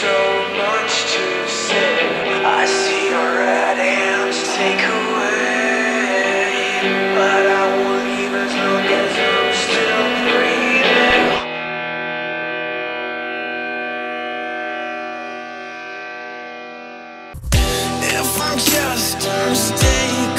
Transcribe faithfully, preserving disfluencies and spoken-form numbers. so much to say. I see your red hands take away, but I won't leave as long as I'm still breathing. If I'm just a mistake.